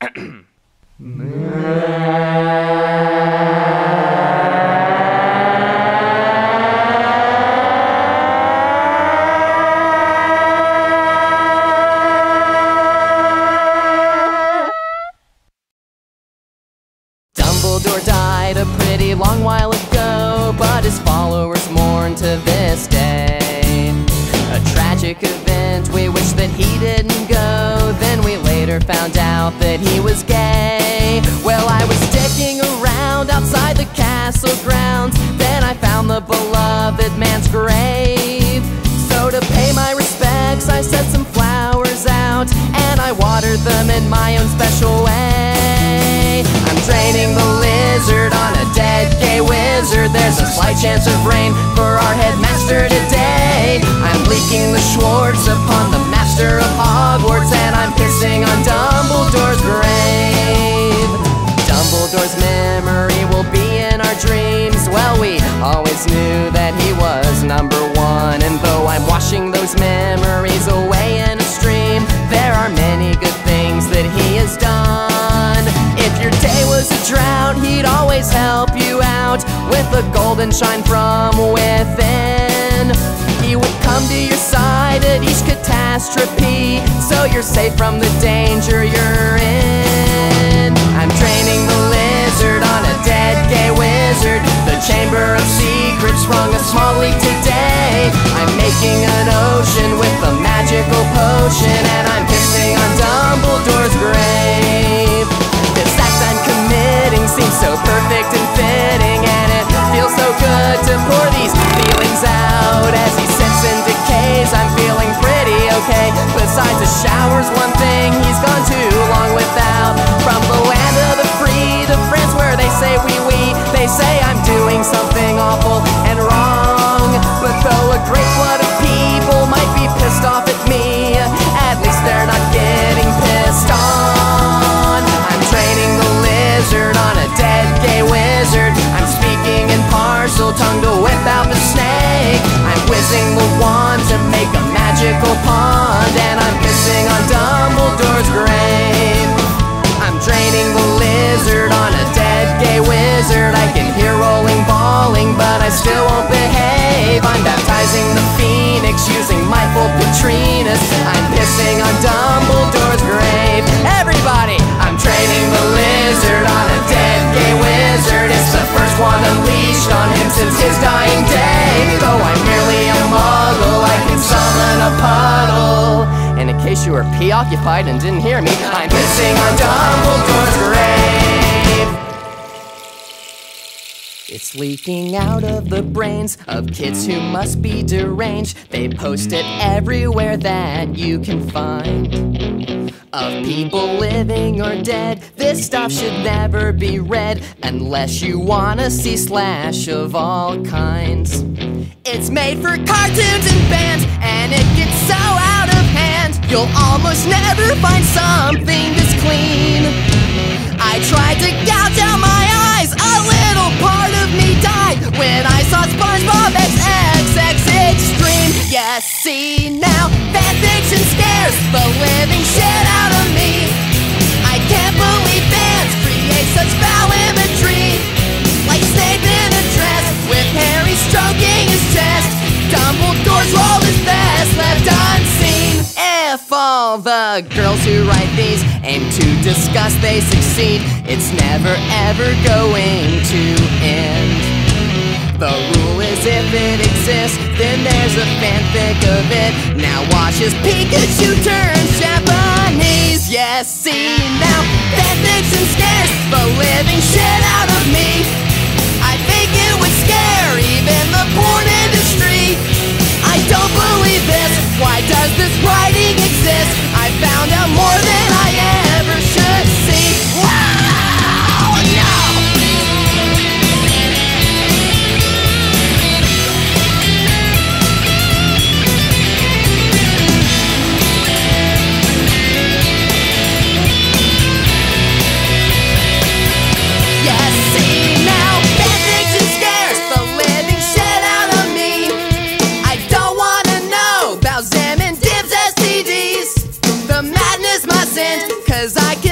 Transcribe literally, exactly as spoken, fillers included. Dumbledore died a pretty long while ago, but his followers mourn to this day. A tragic event, we wish that he didn't go, then we later found out that he was gay. Well, I was sticking around outside the castle grounds, then I found the beloved man's grave. So to pay my respects, I set some flowers out, and I watered them in my own special way. I'm training the lizard on a dead gay wizard. There's a slight chance of rain for our headmaster today. I'm leaking the Schwartz upon the master of Hogwarts, and I'm pissing on Dumbledore's grave. Dumbledore's memory will be in our dreams. Well, we always knew that he was number one, and though I'm washing those memories away in a stream, there are many good things that he has done. Drought, he'd always help you out with a golden shine from within. He would come to your side at each catastrophe, so you're safe from the danger you're in. I'm training the lizard on a dead gay wizard. The Chamber of Secrets sprung a small leak today. I'm making an ocean with a magical potion, and I'm pissing on Dumbledore's grave. Seems so perfect and fitting, and it feels so good to pour these feelings out. As he sits and decays, I'm feeling pretty okay. Besides, a shower's one thing he's gone too long without. From the land of the free, the friends where they say we we, they say I'm doing something awful and wrong. But though a great flood of people might be pissed off at me, at least they're not getting pissed on. I'm training the lizard on a dead gay wizard. I'm speaking in parcel tongue to whip out the snake. I'm whizzing the wand to make a magical pond, and I'm pissing on Dumbledore's grave. I'm draining the lizard on a dead gay wizard. I can hear rolling bawling, but I still won't behave. I'm baptizing the phoenix using my full Petrinus. I'm pissing on Dumbledore's grave. Everybody! I'm training the lizard on a dead gay wizard. It's the first one unleashed on him since his dying day. Though I'm merely a muggle, I can summon a puddle. And in case you were preoccupied and didn't hear me, I'm pissing on Dumbledore's grave. It's leaking out of the brains of kids who must be deranged. They post it everywhere that you can find. Of people living or dead, this stuff should never be read, unless you wanna see slash of all kinds. It's made for cartoons and bands, and it gets so out of hand, you'll almost never find something this clean. I tried to gouge out my eyes, a little part of me died when I saw SpongeBob X X X Extreme. Yes, see now, fanfiction scares the living shit out of me. I can't believe fans create such foul imagery, like Snape in a dress with Harry stroking his chest. Dumbledore's role is best left unseen. If all the girls who write these aim to discuss, they succeed. It's never ever going to end. The rule is if it exists, then there's a fanfic of it. Now watch as Pikachu turns Japanese. Yes, see now, fanfiction scares the living shit out of me. I think it would scare even the porn industry. I don't believe this, why does this writing exist? I found out more than I ever should see. Wow, no! Cause I can